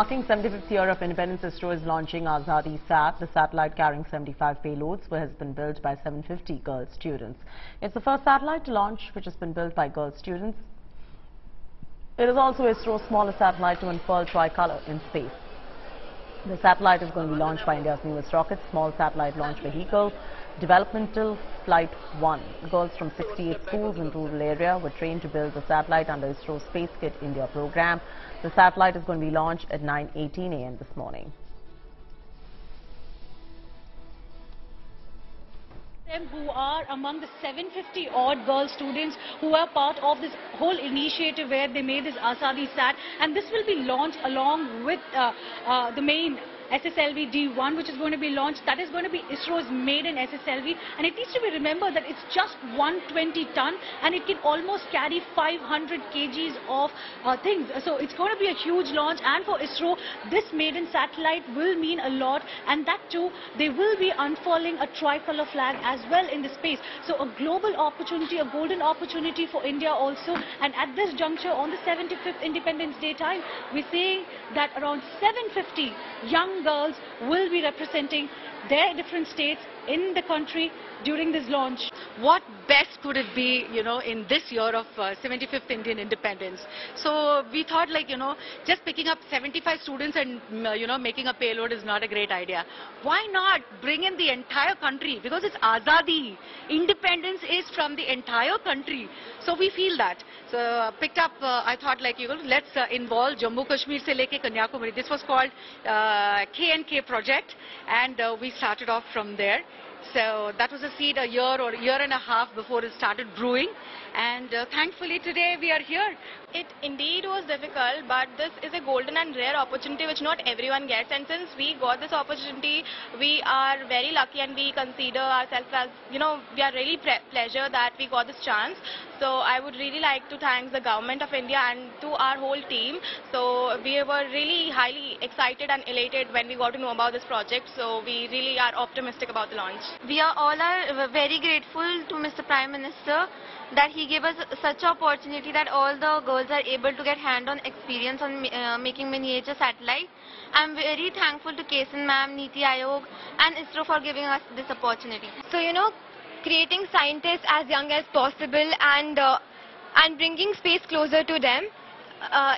Marking 75th year of independence, ISRO is launching AzadiSAT. The satellite carrying 75 payloads has been built by 750 girl students. It's the first satellite to launch which has been built by girl students. It is also ISRO's smallest satellite to unfurl tricolour in space. The satellite is going to be launched by India's newest rocket, small satellite launch vehicle, Developmental Flight 1. Girls from 68 schools in rural area were trained to build the satellite under ISRO Space Kit India program. The satellite is going to be launched at 9:18 a.m. this morning. Them who are among the 750 odd girl students who are part of this whole initiative where they made this AzadiSAT, and this will be launched along with the main SSLV-D1, which is going to be launched. That is going to be ISRO's maiden SSLV, and it needs to be remembered that it's just 120 ton and it can almost carry 500 kgs of things. So it's going to be a huge launch, and for ISRO, this maiden satellite will mean a lot, and that too, they will be unfurling a tricolor flag as well in the space. So a global opportunity, a golden opportunity for India also, and at this juncture on the 75th Independence Day time, we say that around 750 young girls will be representing their different states in the country during this launch. What best could it be, in this year of 75th Indian independence? So we thought, just picking up 75 students and, making a payload is not a great idea. Why not bring in the entire country? Because it's Azadi. Independence is from the entire country. So we feel that. So picked up, I thought, let's involve Jammu Kashmir se leke Kanyakumari. This was called K&K project, and we started off from there. So that was a seed a year or a year and a half before it started brewing, and thankfully today we are here. It indeed was difficult, but this is a golden and rare opportunity which not everyone gets, and since we got this opportunity, we are very lucky and we consider ourselves as, we are really pleasure that we got this chance. So I would really like to thank the government of India and to our whole team. So we were really highly excited and elated when we got to know about this project, so we really are optimistic about the launch. We are all very grateful to Mr. Prime Minister that he gave us such an opportunity that all the girls are able to get hand-on experience on making miniature satellite. I'm very thankful to Kesan ma'am, Niti Aayog and ISRO for giving us this opportunity. So creating scientists as young as possible and bringing space closer to them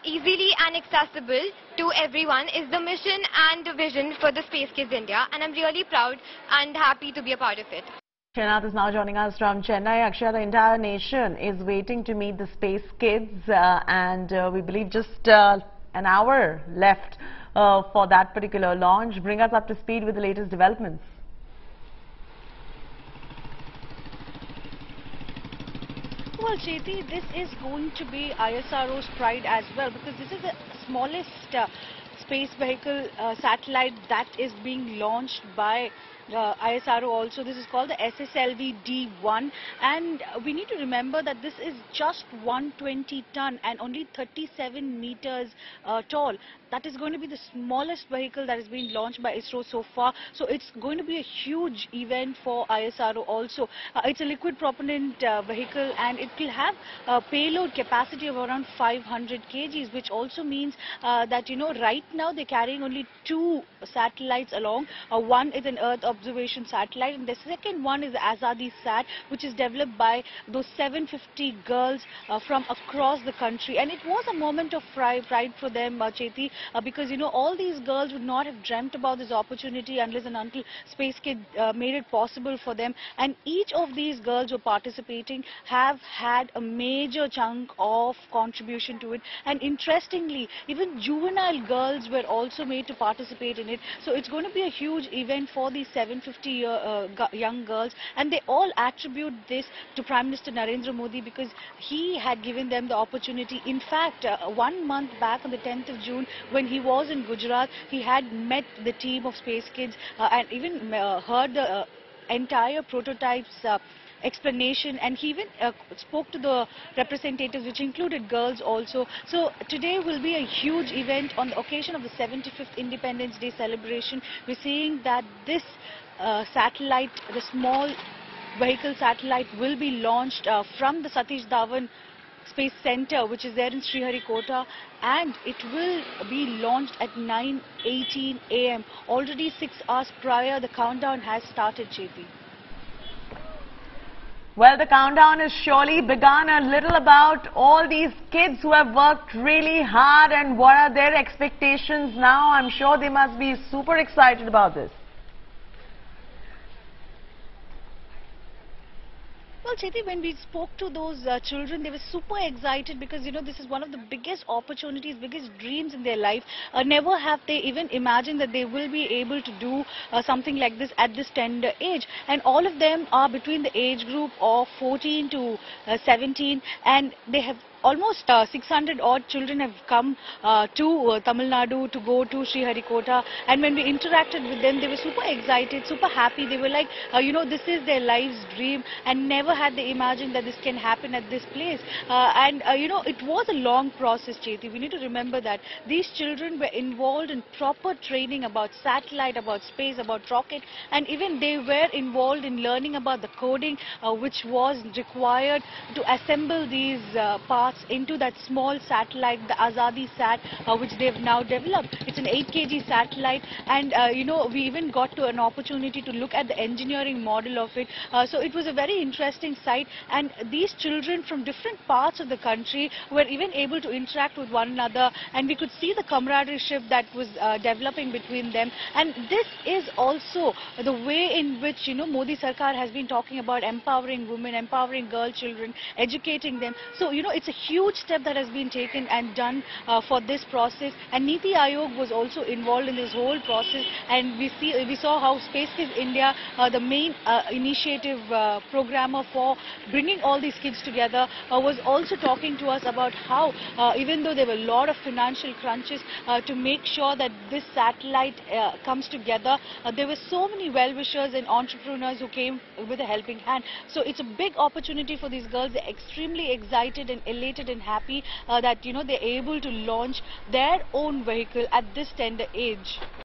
easily and accessible to everyone is the mission and the vision for the Space Kids India, and I'm really proud and happy to be a part of it. Srinath is now joining us from Chennai. Akshaya, the entire nation is waiting to meet the Space Kids, and we believe just an hour left for that particular launch. Bring us up to speed with the latest developments. Well, Jyoti, this is going to be ISRO's pride as well, because this is the smallest space vehicle satellite that is being launched by ISRO also. This is called the SSLV-D1, and we need to remember that this is just 120 ton and only 37 meters tall. That is going to be the smallest vehicle that is being launched by ISRO so far. So it's going to be a huge event for ISRO also. It's a liquid propellant vehicle, and it will have a payload capacity of around 500 kgs, which also means that right now they're carrying only two satellites along. One is an Earth observation satellite, and the second one is the AzadiSat, which is developed by those 750 girls from across the country. And it was a moment of pride for them, Cheti, because all these girls would not have dreamt about this opportunity unless and until Space Kid made it possible for them. And each of these girls who are participating have had a major chunk of contribution to it. And interestingly, even juvenile girls were also made to participate in it. So it's going to be a huge event for these 750 young girls, and they all attribute this to Prime Minister Narendra Modi, because he had given them the opportunity. In fact, 1 month back on the 10th of June, when he was in Gujarat, he had met the team of Space Kids and even heard the entire prototypes explanation, and he even spoke to the representatives, which included girls also. So today will be a huge event on the occasion of the 75th Independence Day celebration. We're seeing that this satellite, the small vehicle satellite, will be launched from the Satish Dhawan Space Center, which is there in Sriharikota, and it will be launched at 9:18 a.m. Already 6 hours prior, the countdown has started, JP. Well, the countdown has surely begun. A little about all these kids who have worked really hard and what are their expectations now. I'm sure they must be super excited about this. Well, Chethi, when we spoke to those children, they were super excited because, you know, this is one of the biggest opportunities, biggest dreams in their life. Never have they even imagined that they will be able to do something like this at this tender age. And all of them are between the age group of 14 to 17, and they have almost 600 odd children have come to Tamil Nadu to go to Sriharikota, and when we interacted with them, they were super excited, super happy. They were like, you know, this is their life's dream, and never had they imagined that this can happen at this place. You know, it was a long process, Chethi. We need to remember that. These children were involved in proper training about satellite, about space, about rocket, and even they were involved in learning about the coding which was required to assemble these parts into that small satellite, the AzadiSAT, which they've now developed. It's an 8 kg satellite, and you know, we even got to an opportunity to look at the engineering model of it. So it was a very interesting sight, and these children from different parts of the country were even able to interact with one another, and we could see the camaraderie that was developing between them. And this is also the way in which, you know, Modi Sarkar has been talking about empowering women, empowering girl children, educating them. So, you know, it's a huge step that has been taken and done for this process, and Niti Aayog was also involved in this whole process, and we saw how Space Kids India, the main initiative programmer for bringing all these kids together, was also talking to us about how even though there were a lot of financial crunches to make sure that this satellite comes together, there were so many well-wishers and entrepreneurs who came with a helping hand. So it's a big opportunity for these girls. They're extremely excited and elated and happy that, you know, they're able to launch their own vehicle at this tender age.